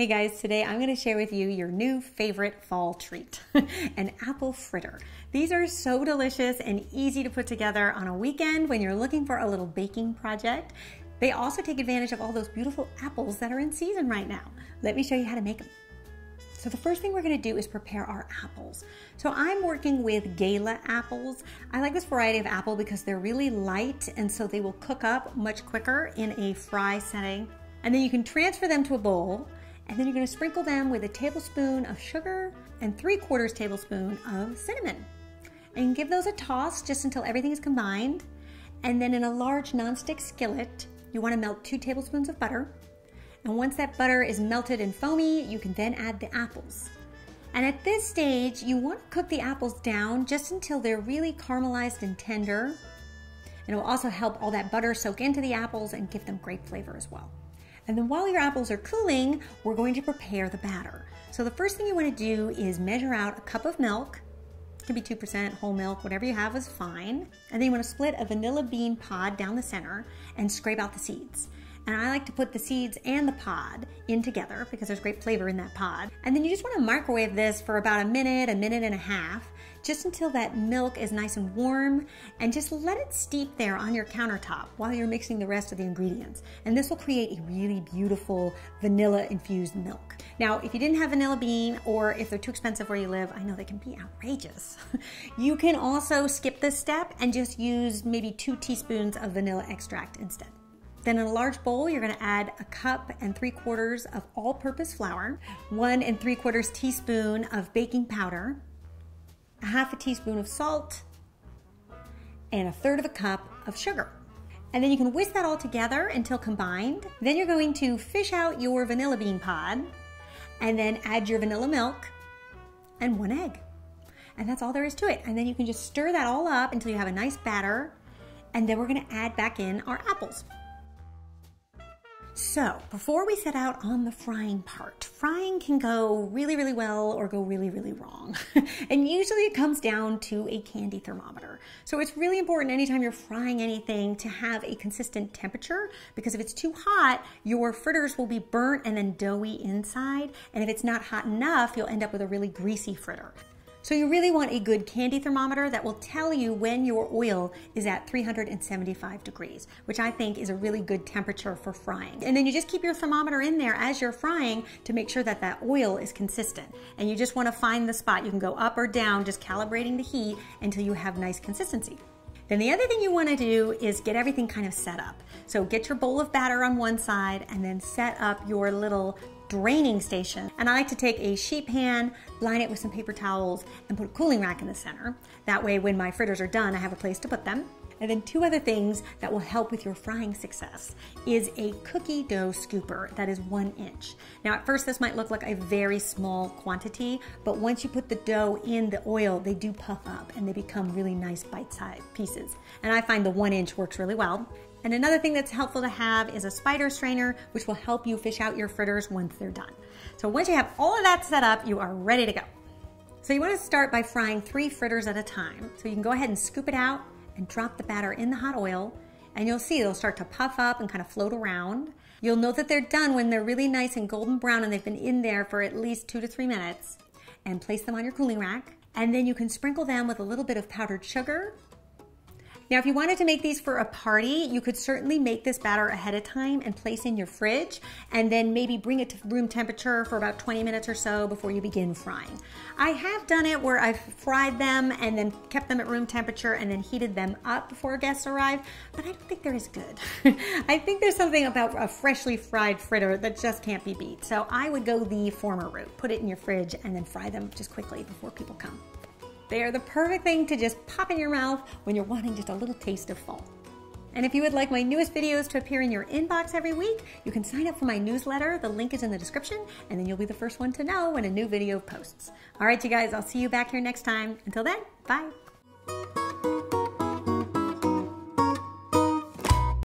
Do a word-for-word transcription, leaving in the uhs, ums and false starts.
Hey guys, today I'm going to share with you your new favorite fall treat, an apple fritter. These are so delicious and easy to put together on a weekend when you're looking for a little baking project. They also take advantage of all those beautiful apples that are in season right now. Let me show you how to make them. So the first thing we're gonna do is prepare our apples. So I'm working with Gala apples. I like this variety of apple because they're really light and so they will cook up much quicker in a fry setting. And then you can transfer them to a bowl and then you're gonna sprinkle them with a tablespoon of sugar and three quarters tablespoon of cinnamon. And give those a toss just until everything is combined. And then in a large nonstick skillet, you wanna melt two tablespoons of butter. And once that butter is melted and foamy, you can then add the apples. And at this stage, you want to cook the apples down just until they're really caramelized and tender. And it will also help all that butter soak into the apples and give them great flavor as well. And then while your apples are cooling, we're going to prepare the batter. So the first thing you want to do is measure out a cup of milk. It could be two percent, whole milk, whatever you have is fine. And then you want to split a vanilla bean pod down the center and scrape out the seeds. And I like to put the seeds and the pod in together because there's great flavor in that pod. And then you just want to microwave this for about a minute, a minute and a half, just until that milk is nice and warm, and just let it steep there on your countertop while you're mixing the rest of the ingredients. And this will create a really beautiful vanilla-infused milk. Now, if you didn't have vanilla bean, or if they're too expensive where you live, I know they can be outrageous. You can also skip this step and just use maybe two teaspoons of vanilla extract instead. Then in a large bowl, you're gonna add a cup and three quarters of all-purpose flour, one and three quarters teaspoon of baking powder, a half a teaspoon of salt, and a third of a cup of sugar. And then you can whisk that all together until combined. Then you're going to fish out your vanilla bean pod, and then add your vanilla milk and one egg. And that's all there is to it. And then you can just stir that all up until you have a nice batter, and then we're gonna add back in our apples. So, before we set out on the frying part, frying can go really, really well or go really, really wrong. And usually it comes down to a candy thermometer. So it's really important anytime you're frying anything to have a consistent temperature, because if it's too hot, your fritters will be burnt and then doughy inside. And if it's not hot enough, you'll end up with a really greasy fritter. So you really want a good candy thermometer that will tell you when your oil is at three hundred seventy-five degrees, which I think is a really good temperature for frying. And then you just keep your thermometer in there as you're frying to make sure that that oil is consistent. And you just want to find the spot. You can go up or down, just calibrating the heat until you have nice consistency. Then the other thing you want to do is get everything kind of set up. So get your bowl of batter on one side and then set up your little draining station. And I like to take a sheet pan, line it with some paper towels, and put a cooling rack in the center. That way when my fritters are done, I have a place to put them. And then two other things that will help with your frying success is a cookie dough scooper that is one inch. Now at first this might look like a very small quantity, but once you put the dough in the oil, they do puff up and they become really nice bite-sized pieces. And I find the one inch works really well. And another thing that's helpful to have is a spider strainer, which will help you fish out your fritters once they're done. So once you have all of that set up, you are ready to go. So you want to start by frying three fritters at a time. So you can go ahead and scoop it out and drop the batter in the hot oil, and you'll see they'll start to puff up and kind of float around. You'll know that they're done when they're really nice and golden brown and they've been in there for at least two to three minutes, and place them on your cooling rack. And then you can sprinkle them with a little bit of powdered sugar. Now, if you wanted to make these for a party, you could certainly make this batter ahead of time and place in your fridge, and then maybe bring it to room temperature for about twenty minutes or so before you begin frying. I have done it where I've fried them and then kept them at room temperature and then heated them up before guests arrived, but I don't think they're as good. I think there's something about a freshly fried fritter that just can't be beat. So I would go the former route, put it in your fridge and then fry them just quickly before people come. They are the perfect thing to just pop in your mouth when you're wanting just a little taste of fall. And if you would like my newest videos to appear in your inbox every week, you can sign up for my newsletter. The link is in the description, and then you'll be the first one to know when a new video posts. All right, you guys, I'll see you back here next time. Until then, bye.